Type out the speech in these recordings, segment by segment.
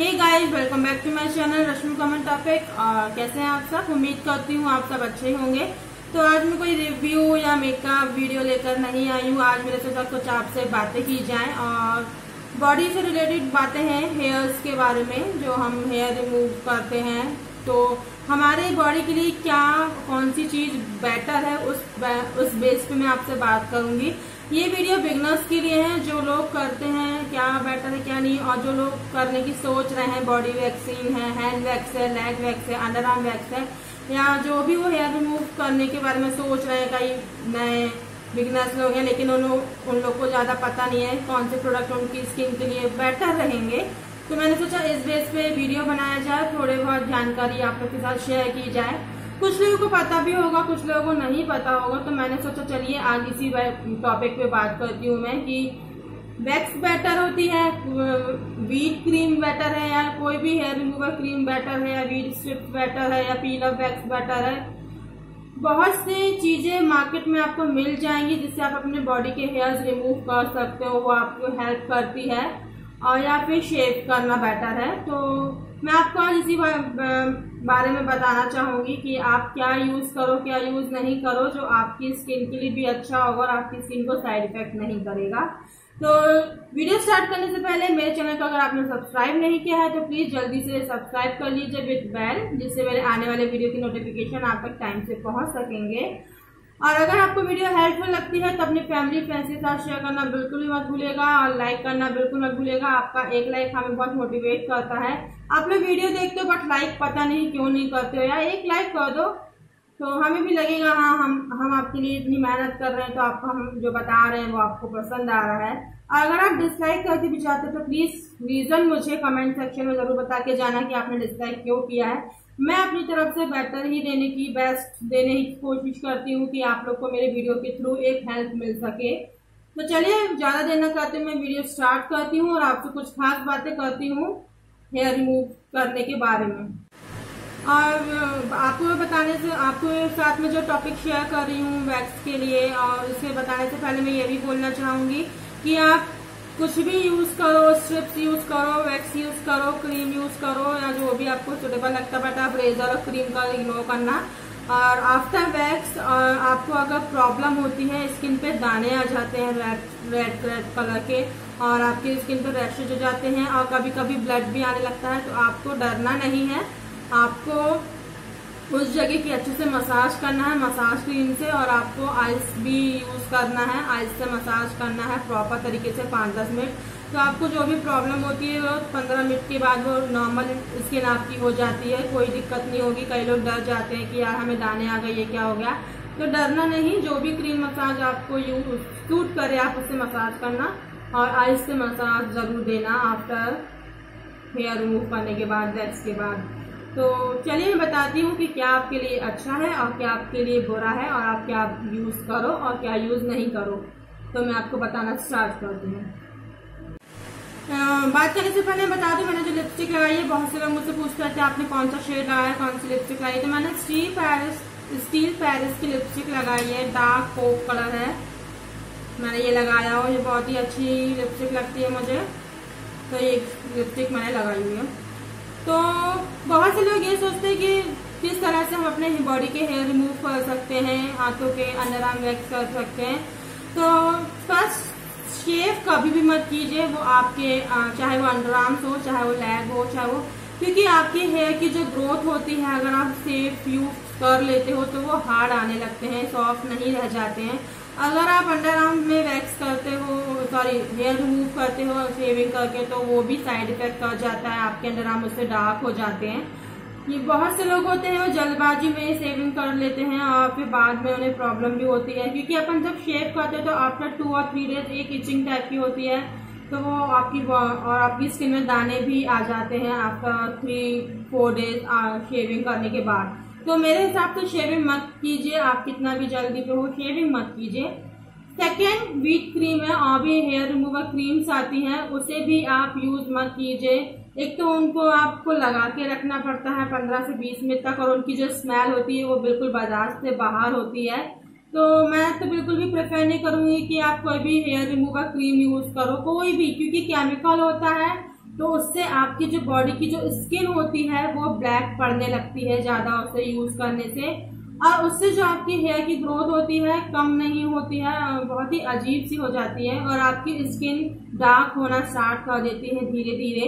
Hey guys, welcome back to my channel Rashmi comment topic. कैसे हैं आप सब? उम्मीद करती हूँ आप सब अच्छे होंगे। तो आज मैं कोई रिव्यू या मेकअप वीडियो लेकर नहीं आई हूँ। आज मेरे साथ कुछ आपसे बातें की जाएं और बॉडी से रिलेटेड बातें हैं, हेयर्स के बारे में। जो हम हेयर रिमूव करते हैं तो हमारे बॉडी के लिए क्या कौन सी चीज़ बेटर है, उस बेस पे मैं आपसे बात करूंगी। ये वीडियो बिगनर्स के लिए है, जो लोग करते हैं क्या बेटर है क्या नहीं, और जो लोग करने की सोच रहे हैं। बॉडी वैक्सिंग है, हैंड वैक्स है, लेग वैक्स है, अंडर आर्म वैक्स है, या जो भी वो हेयर रिमूव करने के बारे में सोच रहे हैं। कई नए बिगनर्स लोग हैं लेकिन उन लोग को ज़्यादा पता नहीं है कौन से प्रोडक्ट उनकी स्किन के लिए बेटर रहेंगे। तो मैंने सोचा इस बेस पे वीडियो बनाया जाए, थोड़े बहुत जानकारी आप लोग के साथ शेयर की जाए। कुछ लोगों को पता भी होगा, कुछ लोगों को नहीं पता होगा। तो मैंने सोचा चलिए आज इसी टॉपिक पे बात करती हूँ मैं कि वैक्स बेटर होती है, वीट क्रीम बेटर है, या कोई भी हेयर रिमूवर क्रीम बेटर है, या वीट स्ट्रिप बेटर है, या पील ऑफ वैक्स बेटर है। बहुत सी चीज़ें मार्केट में आपको मिल जाएंगी जिससे आप अपने बॉडी के हेयर्स रिमूव कर सकते हो, वो आपको हेल्प करती है, और या फिर शेप करना बेटर है। तो मैं आपको आज इसी बारे में बताना चाहूँगी कि आप क्या यूज़ करो, क्या यूज़ नहीं करो, जो आपकी स्किन के लिए भी अच्छा होगा और आपकी स्किन को साइड इफेक्ट नहीं करेगा। तो वीडियो स्टार्ट करने से पहले मेरे चैनल को अगर आपने सब्सक्राइब नहीं किया है तो प्लीज़ जल्दी से सब्सक्राइब कर लीजिए विद बेल, जिससे मेरे आने वाले वीडियो की नोटिफिकेशन आप तक टाइम से पहुँच सकेंगे। और अगर आपको वीडियो हेल्पफुल लगती है तो अपने फैमिली फ्रेंड्स के साथ शेयर करना बिल्कुल भी मत भूलिएगा, और लाइक करना बिल्कुल मत भूलिएगा। आपका एक लाइक हमें बहुत मोटिवेट करता है। आप लोग वीडियो देखते हो बट लाइक पता नहीं क्यों नहीं करते हो, या एक लाइक कर दो तो हमें भी लगेगा हाँ हम आपके लिए इतनी मेहनत कर रहे हैं, तो आपको हम जो बता रहे हैं वो आपको पसंद आ रहा है। और अगर आप डिसलाइक करके भी चाहते हो तो प्लीज़ रीज़न मुझे कमेंट सेक्शन में ज़रूर बता के जाना कि आपने डिसलाइक क्यों किया है। मैं अपनी तरफ से बेटर ही देने की, बेस्ट देने की कोशिश करती हूँ कि आप लोग को मेरे वीडियो के थ्रू एक हेल्प मिल सके। तो चलिए ज़्यादा देर ना करते मैं वीडियो स्टार्ट करती हूँ और आपसे कुछ खास बातें करती हूँ हेयर रिमूव करने के बारे में। और आपको बताने से, आपको साथ में जो टॉपिक शेयर कर रही हूँ वैक्स के लिए, और उसे बताने से पहले मैं ये भी बोलना चाहूँगी कि आप कुछ भी यूज़ करो, स्ट्रिप्स यूज़ करो, वैक्स यूज़ करो, क्रीम यूज़ करो, या जो भी आपको सुटेबल लगता है, बट आप रेजर और क्रीम का इग्नोर करना। और आफ्टर वैक्स आपको अगर प्रॉब्लम होती है, स्किन पे दाने आ जाते हैं रेड कलर के, और आपकी स्किन पे रैशेज हो जाते हैं, और कभी कभी ब्लड भी आने लगता है, तो आपको डरना नहीं है। आपको उस जगह की अच्छे से मसाज करना है मसाज क्रीम से, और आपको आइस भी यूज़ करना है, आइस से मसाज करना है प्रॉपर तरीके से 5-10 मिनट। तो आपको जो भी प्रॉब्लम होती है वो 15 मिनट के बाद वो नॉर्मल स्किन आपकी हो जाती है, कोई दिक्कत नहीं होगी। कई लोग डर जाते हैं कि यार हमें दाने आ गए, ये क्या हो गया। तो डरना नहीं, जो भी क्रीम मसाज आपको यूज सूट करे आप उससे मसाज करना, और आइस से मसाज ज़रूर देना आफ्टर हेयर रिमूव करने के बाद, वैक्स के बाद। तो चलिए मैं बताती हूँ कि क्या आपके लिए अच्छा है और क्या आपके लिए बुरा है, और आप क्या यूज़ करो और क्या यूज़ नहीं करो। तो मैं आपको बताना स्टार्ट करती हूँ। बात करने से पहले बता दूँ, मैंने जो लिपस्टिक लगाई है, बहुत से लोग मुझसे पूछते रहते हैं आपने कौन सा शेड लगाया, कौन सी लिपस्टिक लगाई। तो मैंने स्टील पैरिस की लिपस्टिक लगाई है, डार्क कोक कलर है, मैंने ये लगाया हो। ये बहुत ही अच्छी लिपस्टिक लगती है मुझे, तो ये लिपस्टिक मैंने लगाई हुई है। तो बहुत से लोग ये सोचते हैं कि किस तरह से हम अपने बॉडी के हेयर रिमूव कर सकते हैं, हाथों के अंडर आर्म वैक्स कर सकते हैं। तो फर्स्ट, शेव कभी भी मत कीजिए, वो आपके चाहे वो अंडर आर्म्स हो, चाहे वो लेग हो, चाहे वो, क्योंकि आपके हेयर की जो ग्रोथ होती है अगर आप शेव यूज कर लेते हो तो वो हार्ड आने लगते हैं, सॉफ्ट नहीं रह जाते हैं। अगर आप अंडर आर्म में वैक्स करते हो, सॉरी हेयर रिमूव करते हो शेविंग करके, तो वो भी साइड इफेक्ट कर जाता है, आपके अंडर आर्म उससे डार्क हो जाते हैं। ये बहुत से लोग होते हैं वो जल्दबाजी में शेविंग कर लेते हैं और फिर बाद में उन्हें प्रॉब्लम भी होती है, क्योंकि अपन जब शेव करते हैं तो आफ्टर 2 और 3 डेज एक इचिंग टाइप की होती है, तो वो आपकी और आपकी स्किन में दाने भी आ जाते हैं आफ्टर 3-4 डेज शेविंग करने के बाद। तो मेरे हिसाब से शेविंग मत कीजिए, आप कितना भी जल्दी पे हो शेविंग मत कीजिए। सेकेंड, वीट क्रीम है और भी हेयर रिमूवर क्रीम्स आती हैं, उसे भी आप यूज़ मत कीजिए। एक तो उनको आपको लगा के रखना पड़ता है 15 से 20 मिनट तक, और उनकी जो स्मेल होती है वो बिल्कुल बर्दाश्त से बाहर होती है। तो मैं तो बिल्कुल भी प्रेफर नहीं करूँगी कि आप कोई भी हेयर रिमूवर क्रीम यूज़ करो, कोई भी, क्योंकि केमिकल होता है तो उससे आपकी जो बॉडी की जो स्किन होती है वो ब्लैक पड़ने लगती है ज्यादा उसे यूज करने से, और उससे जो आपकी हेयर की ग्रोथ होती है कम नहीं होती है, बहुत ही अजीब सी हो जाती है और आपकी स्किन डार्क होना स्टार्ट कर देती है धीरे धीरे।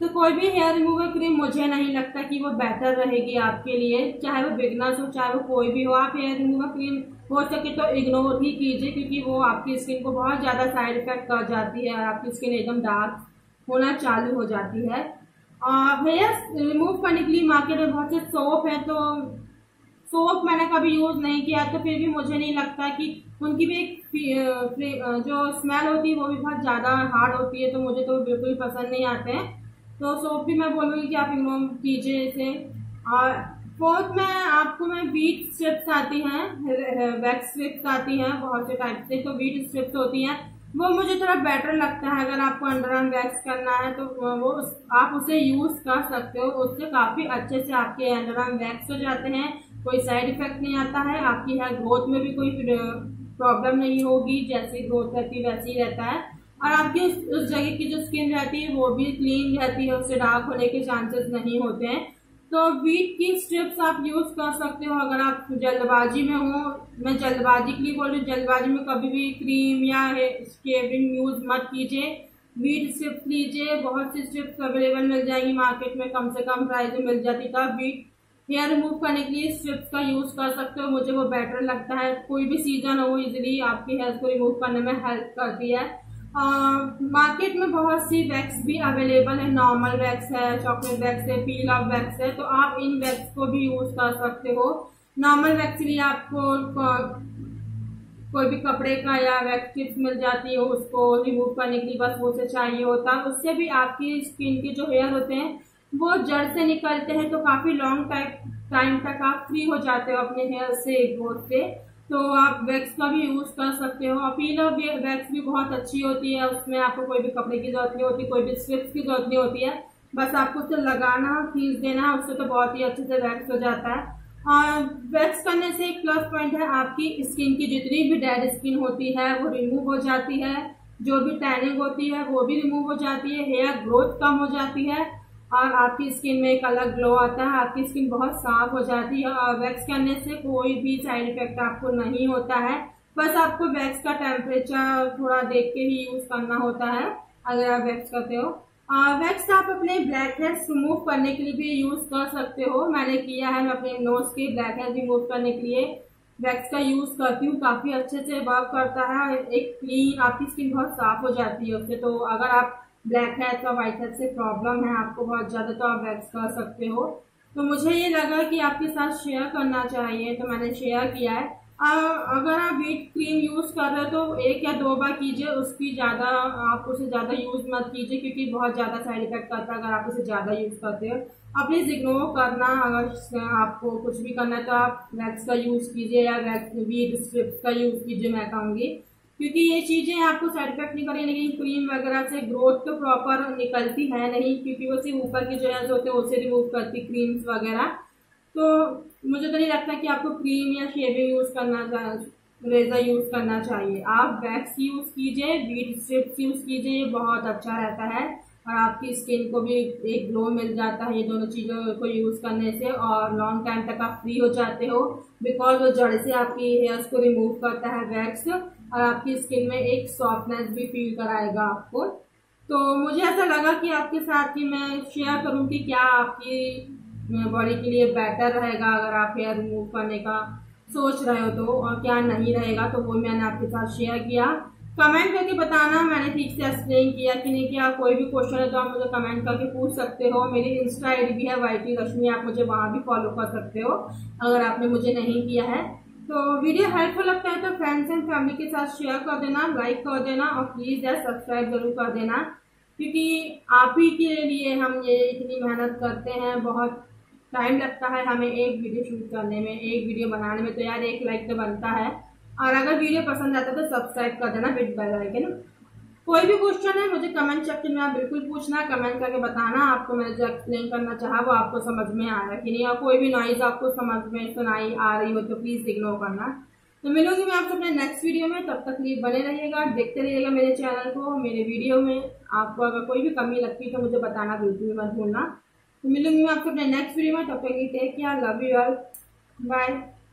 तो कोई भी हेयर रिमूवर क्रीम मुझे नहीं लगता कि वो बेहतर रहेगी आपके लिए, चाहे वो बिगनर्स हो चाहे वो कोई भी हो। आप हेयर रिमूवर क्रीम हो सके तो इग्नोर ही कीजिए, क्योंकि वो आपकी स्किन को बहुत ज़्यादा साइड इफेक्ट कर जाती है और आपकी स्किन एकदम डार्क होना चालू हो जाती है। और हेयर रिमूव करने के लिए मार्केट में बहुत से सोप है, तो सोप मैंने कभी यूज़ नहीं किया तो फिर भी मुझे नहीं लगता कि उनकी भी एक जो स्मेल होती है वो भी बहुत ज़्यादा हार्ड होती है, तो मुझे तो बिल्कुल पसंद नहीं आते हैं। तो सोप भी मैं बोलूँगी कि आप इग्नोर कीजिए इसे। और फोर्थ में आपको मैं वीट स्ट्रिप्स आती हैं, वैक्स स्ट्रिप्स आती हैं बहुत से टाइप से, तो वीट स्ट्रिप्स होती हैं वो मुझे थोड़ा बेटर लगता है। अगर आपको अंडर आर्म वैक्स करना है तो वो आप उसे यूज़ कर सकते हो, उससे काफ़ी अच्छे से आपके अंडर आर्म वैक्स हो जाते हैं, कोई साइड इफेक्ट नहीं आता है, आपकी हेयर ग्रोथ में भी कोई प्रॉब्लम नहीं होगी, जैसी ग्रोथ रहती वैसी ही रहता है, और आपकी उस जगह की जो स्किन रहती है वो भी क्लीन रहती है, उससे डार्क होने के चांसेस नहीं होते हैं। तो वीट की स्ट्रिप्स आप यूज़ कर सकते हो अगर आप जल्दबाजी में हो। मैं जल्दबाजी के लिए बोल रही हूँ, जल्दबाजी में कभी भी क्रीम या शेविंग यूज़ मत कीजिए, वीट स्ट्रिप्स लीजिए। बहुत सी स्ट्रिप्स अवेलेबल मिल जाएगी मार्केट में, कम से कम प्राइस में मिल जाती था। वीट हेयर रिमूव करने के लिए स्ट्रिप्स का यूज़ कर सकते हो, मुझे वो बेटर लगता है। कोई भी सीजन हो इजीली आपके हेयर को रिमूव करने में हेल्प करती है। मार्केट में बहुत सी वैक्स भी अवेलेबल है, नॉर्मल वैक्स है, चॉकलेट वैक्स है, पील ऑफ वैक्स है, तो आप इन वैक्स को भी यूज़ कर सकते हो। नॉर्मल वैक्स के लिए आपको कोई भी कपड़े का या वैक्स टिप्स मिल जाती हो, उसको रिमूव करने के लिए बस वो से चाहिए होता है। उससे भी आपकी स्किन के जो हेयर होते हैं वो जड़ से निकलते हैं, तो काफ़ी लॉन्ग टाइम तक आप फ्री हो जाते हो अपने हेयर से, ग्रोथ से। तो आप वैक्स का भी यूज़ कर सकते हो। अपील और वैक्स भी बहुत अच्छी होती है, उसमें आपको कोई भी कपड़े की जरूरत नहीं होती, कोई भी स्ट्रिप्स की जरूरत नहीं होती है, बस आपको उसे लगाना खींच देना, उससे तो बहुत ही अच्छे से वैक्स हो जाता है। और वैक्स करने से एक प्लस पॉइंट है, आपकी स्किन की जितनी भी डेड स्किन होती है वो रिमूव हो जाती है, जो भी टैनिंग होती है वो भी रिमूव हो जाती है, हेयर ग्रोथ कम हो जाती है और आपकी स्किन में एक अलग ग्लो आता है, आपकी स्किन बहुत साफ हो जाती है। और वैक्स करने से कोई भी साइड इफेक्ट आपको नहीं होता है, बस आपको वैक्स का टेम्परेचर थोड़ा देख के ही यूज़ करना होता है अगर आप वैक्स करते हो। वैक्स आप अपने ब्लैक हेड्स रिमूव करने के लिए भी यूज़ कर सकते हो। मैंने किया है, मैं अपने नोज के ब्लैक हेड्स रिमूव करने के लिए वैक्स का यूज़ करती हूँ, काफ़ी अच्छे से वर्क करता है, एक क्लीन आपकी स्किन बहुत साफ हो जाती है उससे। तो अगर आप ब्लैक हेड्स और वाइट हेड्स से प्रॉब्लम है आपको बहुत ज़्यादा, तो आप वैक्स कर सकते हो। तो मुझे ये लगा कि आपके साथ शेयर करना चाहिए, तो मैंने शेयर किया है। अगर आप वीट क्रीम यूज़ कर रहे हो तो एक या दो बार कीजिए, उसकी ज़्यादा आप उसे ज़्यादा यूज़ मत कीजिए, क्योंकि बहुत ज़्यादा साइड इफेक्ट करता है अगर आप उसे ज़्यादा यूज़ करते हो। आप प्लीज़ इग्नोर करना, अगर आपको कुछ भी करना है तो आप वैक्स का यूज़ कीजिए या वीट स्ट्रिप्स का यूज़ कीजिए, मैं कहूँगी, क्योंकि ये चीज़ें आपको साइड इफेक्ट नहीं करेंगी। लेकिन क्रीम वगैरह से ग्रोथ तो प्रॉपर निकलती है नहीं, क्योंकि वो सिर्फ ऊपर के जो हेयर्स होते हैं उसे रिमूव करती क्रीम्स वगैरह। तो मुझे तो नहीं लगता कि आपको क्रीम या शेविंग यूज़ करना, रेजर यूज़ करना चाहिए। आप वैक्स यूज़ कीजिए, वीट स्ट्रिप्स यूज़ कीजिए, ये बहुत अच्छा रहता है और आपकी स्किन को भी एक ग्लो मिल जाता है ये दोनों चीज़ों को यूज़ करने से, और लॉन्ग टाइम तक आप फ्री हो जाते हो, बिकॉज वो जड़ से आपकी हेयर्स को रिमूव करता है वैक्स, और आपकी स्किन में एक सॉफ्टनेस भी फील कराएगा आपको। तो मुझे ऐसा लगा कि आपके साथ ही मैं शेयर करूँ कि क्या आपकी बॉडी के लिए बेटर रहेगा अगर आप हेयर रिमूव करने का सोच रहे हो तो, और क्या नहीं रहेगा, तो वो मैंने आपके साथ शेयर किया। कमेंट करके बताना मैंने ठीक से एक्सप्लेन किया कि नहीं किया। कोई भी क्वेश्चन है तो आप मुझे कमेंट करके पूछ सकते हो। मेरी इंस्टा आई डी भी है YT रश्मि, आप मुझे वहाँ भी फॉलो कर सकते हो अगर आपने मुझे नहीं किया है। तो वीडियो हेल्पफुल लगता है तो फ्रेंड्स एंड फैमिली के साथ शेयर कर देना, लाइक कर देना और प्लीज़ यार सब्सक्राइब जरूर कर देना, क्योंकि आप ही के लिए हम ये इतनी मेहनत करते हैं। बहुत टाइम लगता है हमें एक वीडियो शूट करने में, एक वीडियो बनाने में, तो यार एक लाइक तो बनता है। और अगर वीडियो पसंद आता है तो सब्सक्राइब कर देना विद बेल आइकन। कोई भी क्वेश्चन है मुझे कमेंट सेक्शन में आप बिल्कुल पूछना, कमेंट करके बताना आपको मैंने जो एक्सप्लेन करना चाहा वो आपको समझ में आया कि नहीं, और कोई भी नॉइज़ आपको समझ में सुनाई आ रही हो तो प्लीज़ इग्नोर करना। तो मिलूंगी मैं आपसे अपने नेक्स्ट वीडियो में, तब तक लिए बने रहिएगा, देखते रहिएगा मेरे चैनल को। मेरे वीडियो में आपको अगर कोई भी कमी लगती तो मुझे बताना बिल्कुल मत भूलना। तो मिलूंगी मैं आपसे अपने नेक्स्ट वीडियो में, तब तक लिए take care, love you all, bye.